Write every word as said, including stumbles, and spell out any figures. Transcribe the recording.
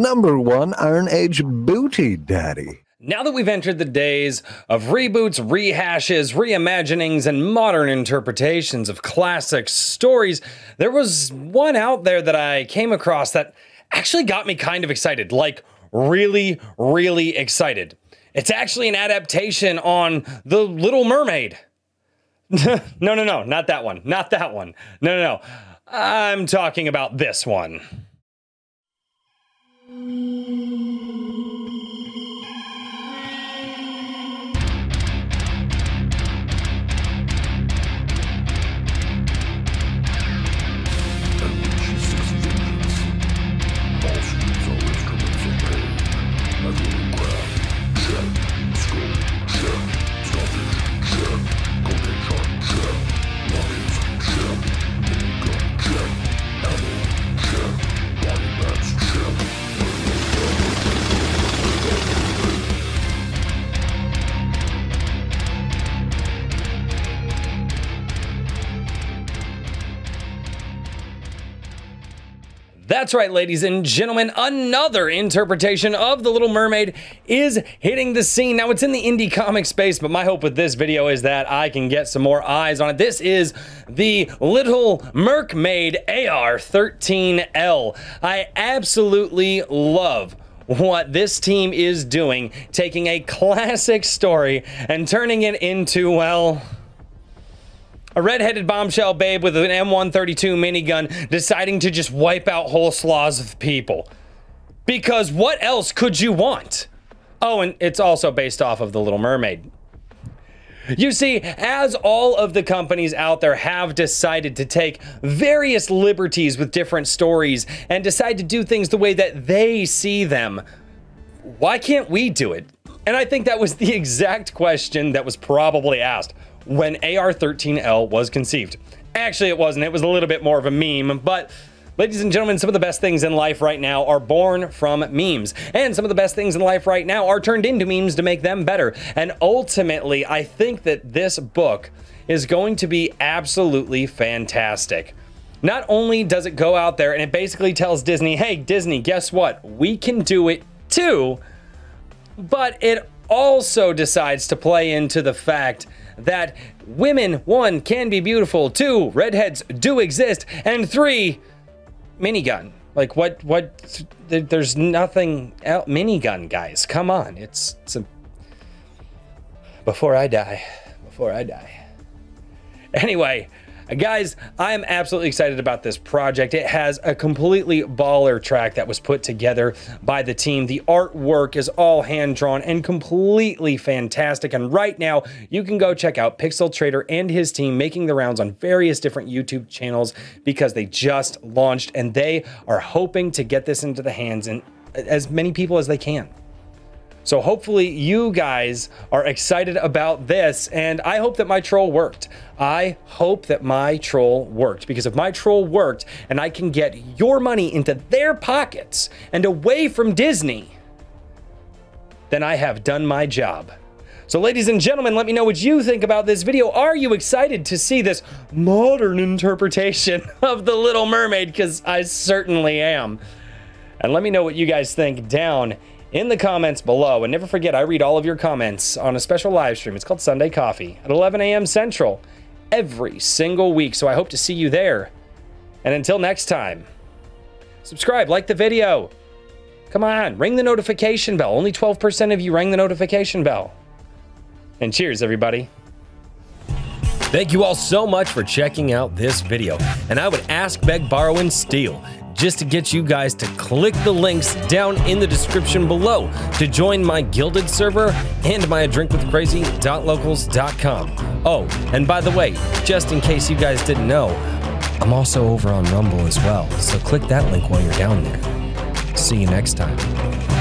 Number one, Iron Age Booty Daddy. Now that we've entered the days of reboots, rehashes, reimaginings, and modern interpretations of classic stories, there was one out there that I came across that actually got me kind of excited, like really, really excited. It's actually an adaptation on The Little Mermaid. no, no, no, not that one. Not that one. No, no, no. I'm talking about this one. That's right, ladies and gentlemen, another interpretation of The Little Mermaid is hitting the scene. Now, it's in the indie comic space, but my hope with this video is that I can get some more eyes on it. This is the Little Mermaid A R thirteen L. I absolutely love what this team is doing, taking a classic story and turning it into, well, a redheaded bombshell babe with an M one thirty-two minigun deciding to just wipe out whole swaths of people. Because what else could you want? Oh, and it's also based off of The Little Mermaid. You see, as all of the companies out there have decided to take various liberties with different stories and decide to do things the way that they see them, why can't we do it? And I think that was the exact question that was probably asked when A R thirteen L was conceived. Actually, it wasn't. It was a little bit more of a meme, but ladies and gentlemen, some of the best things in life right now are born from memes, and some of the best things in life right now are turned into memes to make them better. And ultimately, I think that this book is going to be absolutely fantastic. Not only does it go out there and it basically tells Disney, hey, Disney, guess what? We can do it too, but it also decides to play into the fact that women, one, can be beautiful, two, redheads do exist, and three, minigun. Like, what, what, there's nothing else. Minigun, guys, come on. It's, it's a, before I die, before I die. Anyway, guys, I am absolutely excited about this project. It has a completely baller track that was put together by the team. The artwork is all hand-drawn and completely fantastic. And right now, you can go check out Pixel Trader and his team making the rounds on various different YouTube channels because they just launched and they are hoping to get this into the hands of as many people as they can. So hopefully you guys are excited about this, and I hope that my troll worked. I hope that my troll worked, because if my troll worked and I can get your money into their pockets and away from Disney, then I have done my job. So ladies and gentlemen, let me know what you think about this video. Are you excited to see this modern interpretation of The Little Mermaid? Because I certainly am. And let me know what you guys think down in the comments below. And never forget, I read all of your comments on a special live stream. It's called Sunday Coffee at eleven a m Central every single week. So I hope to see you there. And until next time, subscribe, like the video. Come on, ring the notification bell. Only twelve percent of you rang the notification bell. And cheers, everybody. Thank you all so much for checking out this video. And I would ask, beg, borrow, and steal just to get you guys to click the links down in the description below to join my Guilded server and my a drink with crazy dot locals dot com. Oh, and by the way, just in case you guys didn't know, I'm also over on Rumble as well, so click that link while you're down there. See you next time.